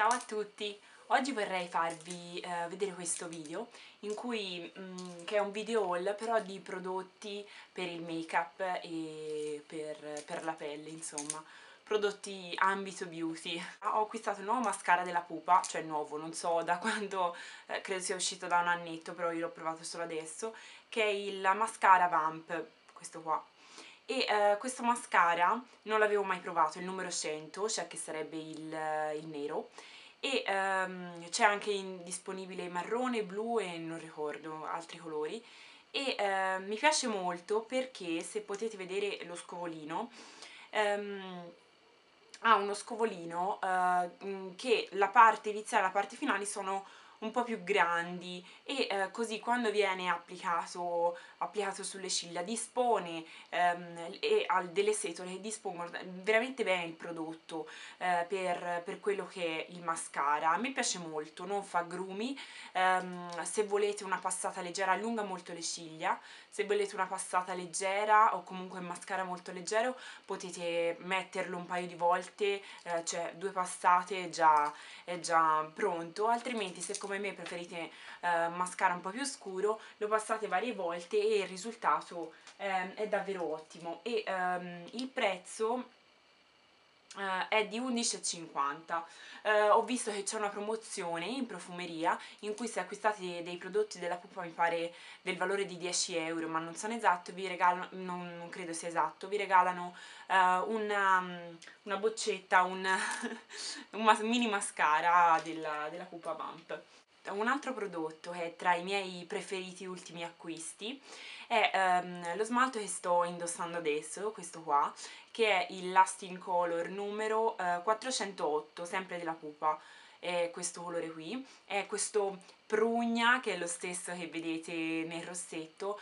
Ciao a tutti! Oggi vorrei farvi vedere questo video in cui, che è un video haul però di prodotti per il make-up e per la pelle, insomma, prodotti ambito beauty. Ho acquistato il nuovo mascara della Pupa, cioè nuovo, non so da quando, credo sia uscito da un annetto, però io l'ho provato solo adesso, che è il mascara Vamp, questo qua. E questo mascara non l'avevo mai provato, il numero 100, cioè che sarebbe il nero, e c'è anche disponibile marrone, blu e non ricordo altri colori, e mi piace molto perché, se potete vedere lo scovolino, ha uno scovolino che la parte iniziale e la parte finale sono un po' più grandi, e così quando viene applicato sulle ciglia dispone e ha delle setole che dispongono veramente bene il prodotto per quello che è il mascara. A me piace molto, non fa grumi, se volete una passata leggera allunga molto le ciglia, se volete una passata leggera o comunque un mascara molto leggero potete metterlo un paio di volte, cioè due passate è già pronto, altrimenti se come me preferite mascara un po' più scuro lo passate varie volte e il risultato è davvero ottimo, e il prezzo è di 11,50. Ho visto che c'è una promozione in profumeria in cui, se acquistate dei prodotti della Pupa, mi pare del valore di 10 euro, ma non sono esatto, vi regalano, non credo sia esatto, vi regalano una boccetta, un mini mascara della Pupa Vamp. Un altro prodotto che è tra i miei preferiti ultimi acquisti è lo smalto che sto indossando adesso, questo qua, che è il Lasting Color numero 408, sempre della Pupa. È questo colore qui, è questo prugna, che è lo stesso che vedete nel rossetto,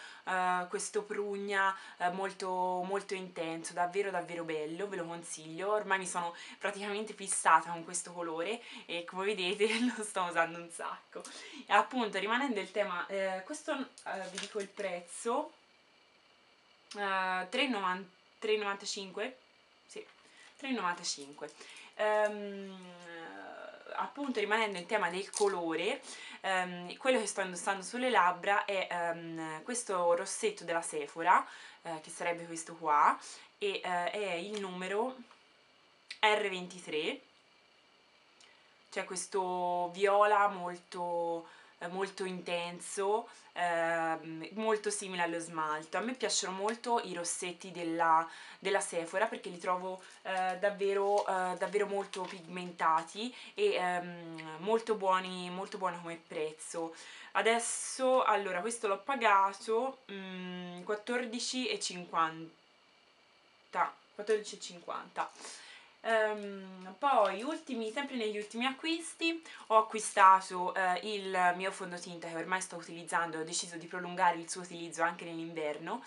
questo prugna molto molto intenso, davvero davvero bello, ve lo consiglio. Ormai mi sono praticamente fissata con questo colore e, come vedete, lo sto usando un sacco. E appunto, rimanendo il tema, questo vi dico il prezzo, 3,95, sì, 3,95. Appunto, rimanendo in tema del colore, quello che sto indossando sulle labbra è questo rossetto della Sephora, che sarebbe questo qua, e è il numero R23, cioè questo viola molto molto intenso, molto simile allo smalto. A me piacciono molto i rossetti della Sephora perché li trovo davvero molto pigmentati e molto buoni come prezzo. Adesso, allora, questo l'ho pagato 14,50. Poi, sempre negli ultimi acquisti, ho acquistato il mio fondotinta, che ormai sto utilizzando, ho deciso di prolungare il suo utilizzo anche nell'inverno,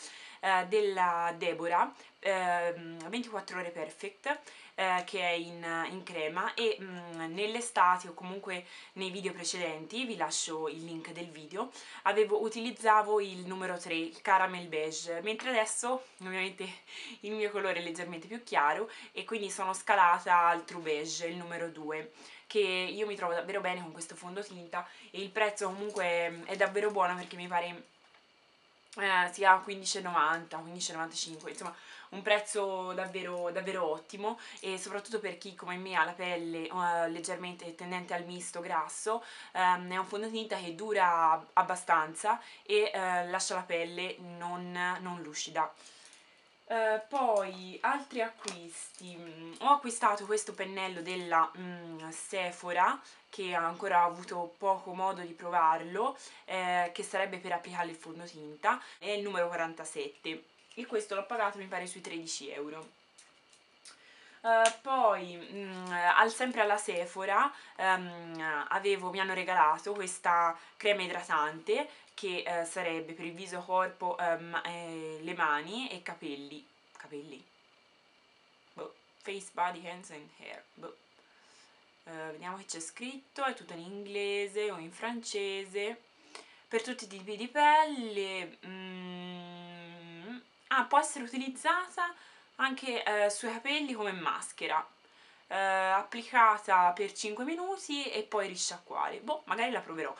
della Deborah, 24 ore perfect, che è in crema, e nell'estate, o comunque nei video precedenti, vi lascio il link del video, utilizzavo il numero 3, il caramel beige, mentre adesso ovviamente il mio colore è leggermente più chiaro e quindi sono scalata al true beige, il numero 2, che io mi trovo davvero bene con questo fondotinta, e il prezzo comunque è davvero buono perché mi pare sia 15,90 15,95, insomma un prezzo davvero ottimo, e soprattutto per chi come me ha la pelle leggermente tendente al misto grasso, è un fondotinta che dura abbastanza e lascia la pelle non lucida. Poi, altri acquisti: ho acquistato questo pennello della Sephora, che ancora ho avuto poco modo di provarlo, che sarebbe per applicare il fondotinta, è il numero 47, e questo l'ho pagato mi pare sui 13 euro. Poi, sempre alla Sephora, mi hanno regalato questa crema idratante che sarebbe per il viso, corpo, le mani e capelli, boh. Face, body, hands and hair, boh. Vediamo che c'è scritto, è tutto in inglese o in francese, per tutti i tipi di pelle. Può essere utilizzata anche sui capelli come maschera, applicata per 5 minuti e poi risciacquare. Boh, magari la proverò.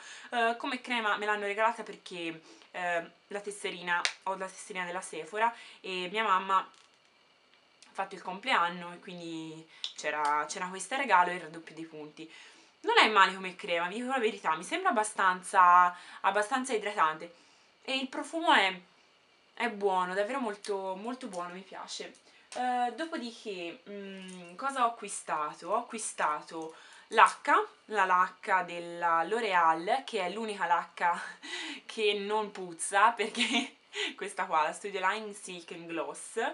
Come crema me l'hanno regalata perché ho la tesserina della Sephora e mia mamma ha fatto il compleanno e quindi c'era questo regalo e il raddoppio dei punti. Non è male come crema, vi dico la verità, mi sembra abbastanza idratante e il profumo è buono, davvero molto, molto buono, mi piace. Dopodiché cosa ho acquistato? Ho acquistato la lacca della L'Oreal, che è l'unica lacca che non puzza, perché questa qua, la Studio Line Silk and Gloss,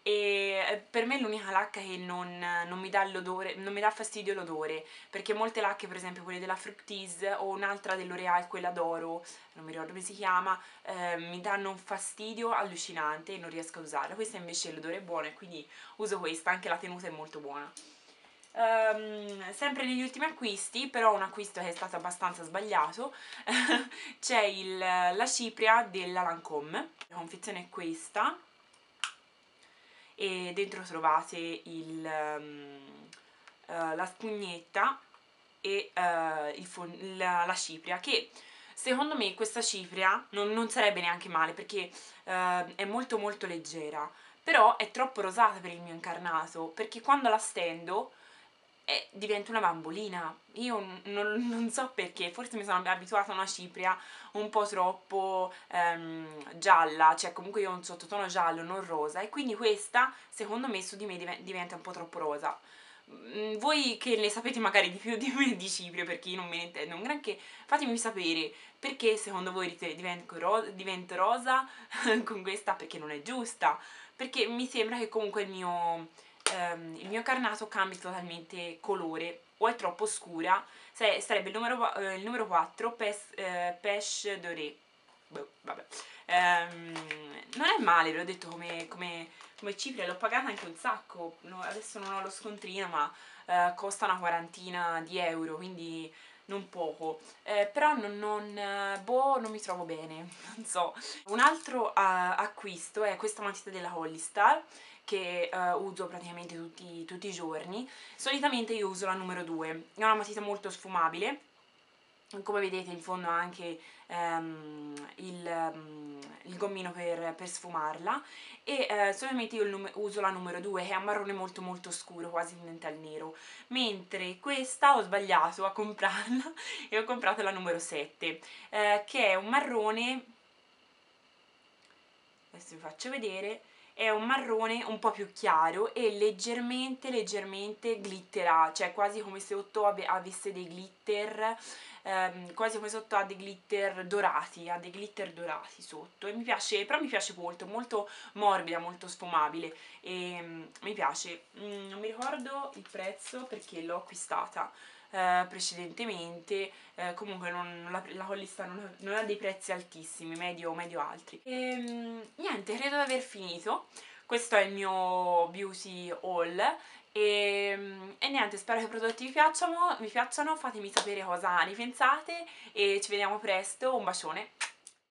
e per me è l'unica lacca che non mi dà l'odore, non mi dà fastidio l'odore, perché molte lacche, per esempio quelle della Fructis o un'altra dell'Oreal, quella d'oro, non mi ricordo come si chiama, mi danno un fastidio allucinante e non riesco a usarla. Questa invece l'odore è buono e quindi uso questa, anche la tenuta è molto buona. Sempre negli ultimi acquisti, però un acquisto che è stato abbastanza sbagliato, c'è la cipria della Lancome, la confezione è questa e dentro trovate la spugnetta e la cipria, che secondo me questa cipria non sarebbe neanche male, perché è molto molto leggera, però è troppo rosata per il mio incarnato, perché quando la stendo diventa una bambolina. Io non so perché, forse mi sono abituata a una cipria un po' troppo gialla, cioè comunque io ho un sottotono giallo, non rosa, e quindi questa secondo me su di me diventa un po' troppo rosa. Voi che ne sapete magari di più di me di cipria, perché io non me ne intendo un granché, fatemi sapere perché secondo voi divento rosa con questa, perché non è giusta, perché mi sembra che comunque il mio carnato cambia totalmente colore, o è troppo scura. Sarebbe il numero 4, Pêche Dorée. Boh, vabbè. Non è male, ve l'ho detto, come cipria, l'ho pagata anche un sacco, adesso non ho lo scontrino, ma costa una quarantina di euro, quindi non poco, però non mi trovo bene, non so. Un altro acquisto è questa matita della Hollystar, che uso praticamente tutti i giorni. Solitamente io uso la numero 2, è una matita molto sfumabile, come vedete in fondo ha anche il gommino per sfumarla, e solitamente io uso la numero 2, che è un marrone molto molto scuro, quasi tendente al nero, mentre questa ho sbagliato a comprarla e ho comprato la numero 7, che è un marrone, adesso vi faccio vedere, è un marrone un po' più chiaro e leggermente glitterato, cioè quasi come se sotto avesse dei glitter, quasi come sotto ha dei glitter dorati sotto, e mi piace, però mi piace molto, molto morbida, molto sfumabile, e mi piace. Non mi ricordo il prezzo perché l'ho acquistata precedentemente, comunque la Hollystar non ha dei prezzi altissimi, medio altri. Niente, credo di aver finito, questo è il mio beauty haul, e niente, spero che i prodotti vi piacciono, fatemi sapere cosa ne pensate e ci vediamo presto, un bacione!